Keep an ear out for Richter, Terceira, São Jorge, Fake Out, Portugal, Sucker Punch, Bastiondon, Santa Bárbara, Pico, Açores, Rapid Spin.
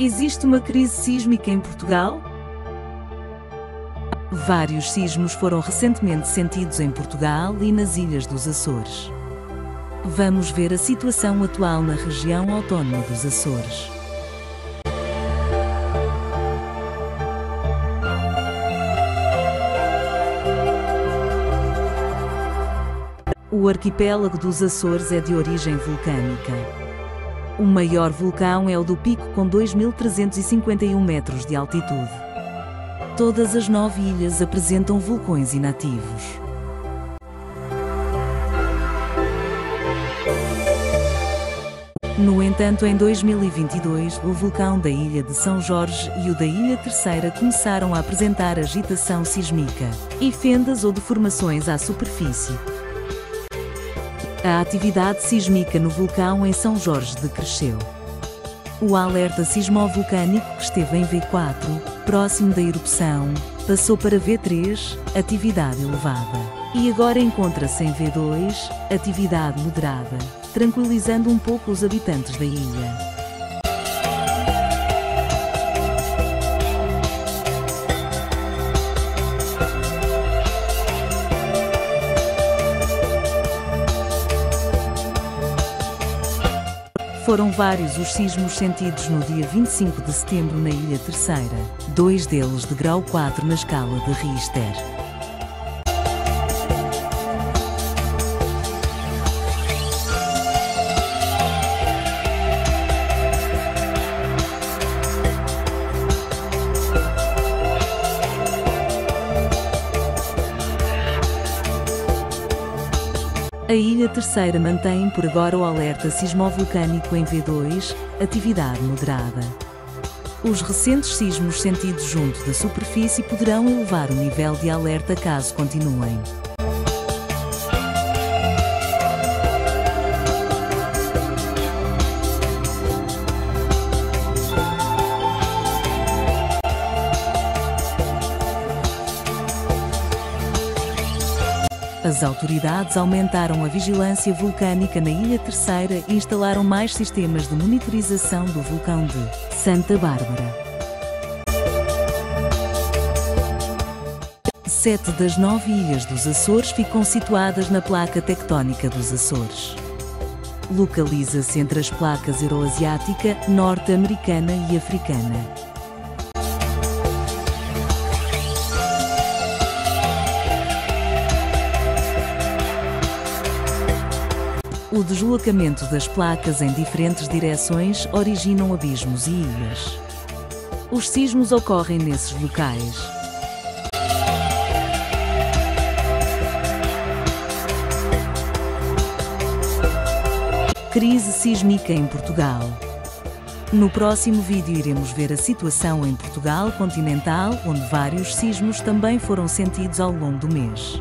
Existe uma crise sísmica em Portugal? Vários sismos foram recentemente sentidos em Portugal e nas ilhas dos Açores. Vamos ver a situação atual na região autónoma dos Açores. O arquipélago dos Açores é de origem vulcânica. O maior vulcão é o do Pico, com 2.351 metros de altitude. Todas as 9 ilhas apresentam vulcões inativos. No entanto, em 2022, o vulcão da ilha de São Jorge e o da ilha Terceira começaram a apresentar agitação sísmica e fendas ou deformações à superfície. A atividade sísmica no vulcão em São Jorge decresceu. O alerta sismovulcânico, que esteve em V4, próximo da erupção, passou para V3, atividade elevada, e agora encontra-se em V2, atividade moderada, tranquilizando um pouco os habitantes da ilha. Foram vários os sismos sentidos no dia 25 de setembro na ilha Terceira, 2 deles de grau 4 na escala de Richter. A ilha Terceira mantém por agora o alerta sismovulcânico em V2, atividade moderada. Os recentes sismos sentidos junto da superfície poderão elevar o nível de alerta caso continuem. As autoridades aumentaram a vigilância vulcânica na ilha Terceira e instalaram mais sistemas de monitorização do vulcão de Santa Bárbara. 7 das 9 ilhas dos Açores ficam situadas na placa tectónica dos Açores. Localiza-se entre as placas euroasiática, norte-americana e africana. O deslocamento das placas em diferentes direções originam abismos e ilhas. Os sismos ocorrem nesses locais. Crise sísmica em Portugal. No próximo vídeo iremos ver a situação em Portugal continental, onde vários sismos também foram sentidos ao longo do mês.